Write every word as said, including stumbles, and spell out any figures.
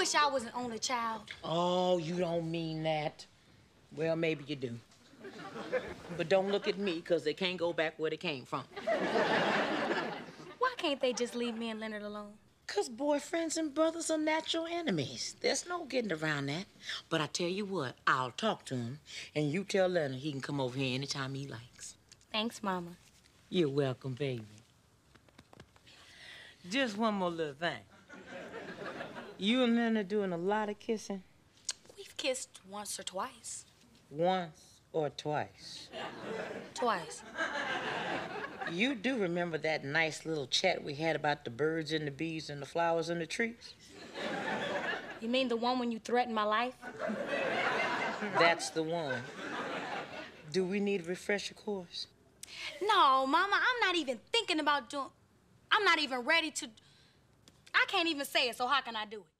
wish I was an only child. Oh, you don't mean that. Well, maybe you do. But don't look at me, because they can't go back where they came from. Why can't they just leave me and Leonard alone? Because boyfriends and brothers are natural enemies. There's no getting around that. But I tell you what, I'll talk to him, and you tell Leonard he can come over here anytime he likes. Thanks, Mama. You're welcome, baby. Just one more little thing. You and Leonard doing a lot of kissing? We've kissed once or twice. Once or twice? Twice. You do remember that nice little chat we had about the birds and the bees and the flowers and the trees? You mean the one when you threatened my life? That's the one. Do we need a refresher course? No, Mama, I'm not even thinking about doing... I'm not even ready to... I can't even say it, so how can I do it?